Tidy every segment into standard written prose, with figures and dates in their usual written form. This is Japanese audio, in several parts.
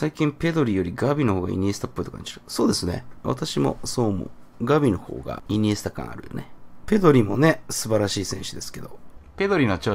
最近ペドリよりガビの方がイニエスタっぽいと感じる。そうですね。私もそう思う。ガビの方がイニエスタ感あるよね。ペドリもね、素晴らしい選手ですけど。ペドリの一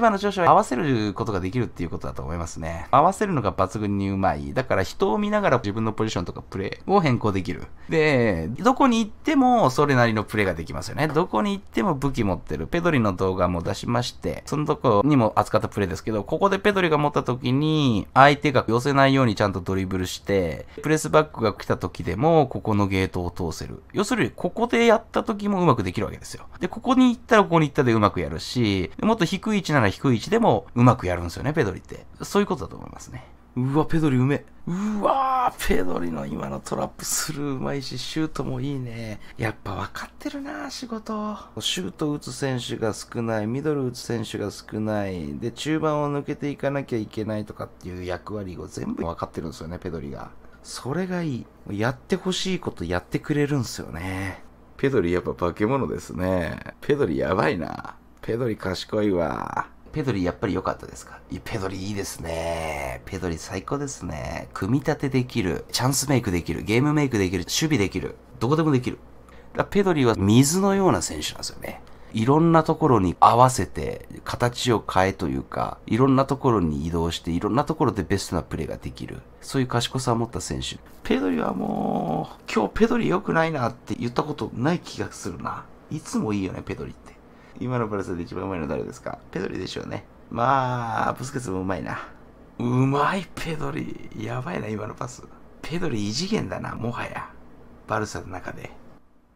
番の長所は合わせることができるっていうことだと思いますね。合わせるのが抜群にうまい。だから人を見ながら自分のポジションとかプレーを変更できる。で、どこに行ってもそれなりのプレーができますよね。どこに行っても武器持ってる。ペドリの動画も出しまして、そのとこにも扱ったプレーですけど、ここでペドリが持った時に相手が寄せないようにちゃんとドリブルして、プレスバックが来た時でもここのゲートを通せる。要するにここでやった時もうまくできるわけですよ。で、ここに行ったらここに行ったでうまくやる。し、もっと低い位置なら低い位置でもうまくやるんですよね、ペドリって。そういうことだと思いますね。うわ、ペドリうめ。うわー、ペドリの今のトラップスルーうまいし、シュートもいいね。やっぱ分かってるな、仕事。シュート打つ選手が少ない、ミドル打つ選手が少ない、で、中盤を抜けていかなきゃいけないとかっていう役割を全部分かってるんですよね、ペドリが。それがいい。やってほしいことやってくれるんですよね。ペドリやっぱ化け物ですね。ペドリやばいな。ペドリ賢いわ。ペドリやっぱり良かったですか？ペドリいいですね。ペドリ最高ですね。組み立てできる。チャンスメイクできる。ゲームメイクできる。守備できる。どこでもできる。ペドリは水のような選手なんですよね。いろんなところに合わせて、形を変えというか、いろんなところに移動して、いろんなところでベストなプレーができる。そういう賢さを持った選手。ペドリはもう、今日ペドリ良くないなって言ったことない気がするな。いつもいいよね、ペドリって。今のプレスで一番うまいの誰ですか？ペドリでしょうね。まあ、ブスケツもうまいな。うまい、ペドリ。やばいな、今のパス。ペドリ異次元だな、もはや。バルサの中で。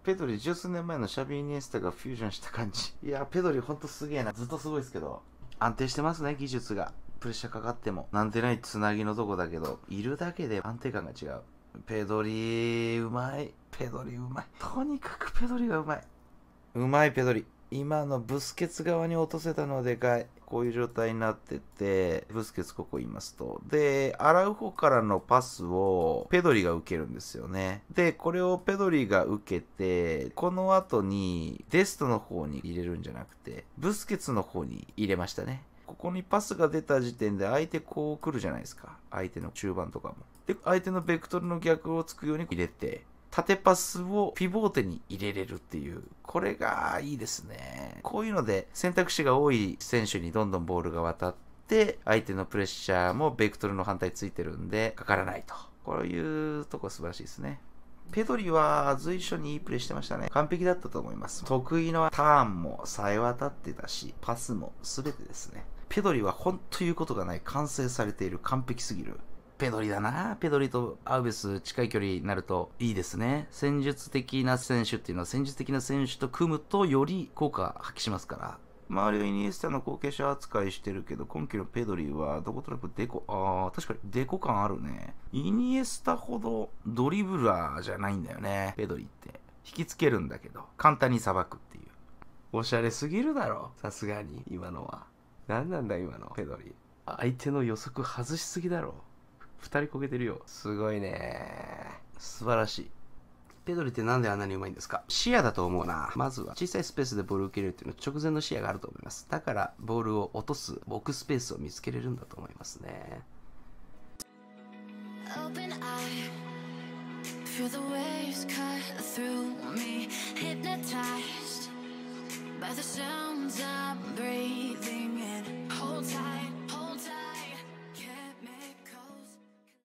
ペドリ十数年前のシャビー・イニエスタがフュージョンした感じ。いや、ペドリほんとすげえな。ずっとすごいですけど。安定してますね、技術が。プレッシャーかかっても。なんてないつなぎのとこだけど、いるだけで安定感が違う。ペドリうまい。ペドリうまい。とにかくペドリがうまい。うまい、ペドリ。今のブスケツ側に落とせたのはでかい。こういう状態になってて、ブスケツここいますと。で、アラウホからのパスをペドリが受けるんですよね。で、これをペドリが受けて、この後にデストの方に入れるんじゃなくて、ブスケツの方に入れましたね。ここにパスが出た時点で相手こう来るじゃないですか。相手の中盤とかも。で、相手のベクトルの逆をつくように入れて、縦パスをピボーテに入れれるっていう。これがいいですね。こういうので選択肢が多い選手にどんどんボールが渡って、相手のプレッシャーもベクトルの反対ついてるんで、かからないと。こういうとこ素晴らしいですね。ペドリは随所にいいプレーしてましたね。完璧だったと思います。得意のターンもさえ渡ってたし、パスも全てですね。ペドリはほんと言うことがない。完成されている。完璧すぎる。ペドリだな。ペドリとアウベス近い距離になるといいですね。戦術的な選手っていうのは戦術的な選手と組むとより効果発揮しますから。周りをイニエスタの後継者扱いしてるけど、今季のペドリはどことなくデコ、あー、確かにデコ感あるね。イニエスタほどドリブラーじゃないんだよね。ペドリって。引きつけるんだけど、簡単に捌くっていう。おしゃれすぎるだろ。さすがに、今のは。なんなんだ今の、ペドリ。相手の予測外しすぎだろ。2人こけてるよ。すごいね。素晴らしい。ペドリってなんであんなにうまいんですか？視野だと思うな。まずは小さいスペースでボールを受けれるっていうのは直前の視野があると思います。だからボールを落とす、置くスペースを見つけれるんだと思いますね。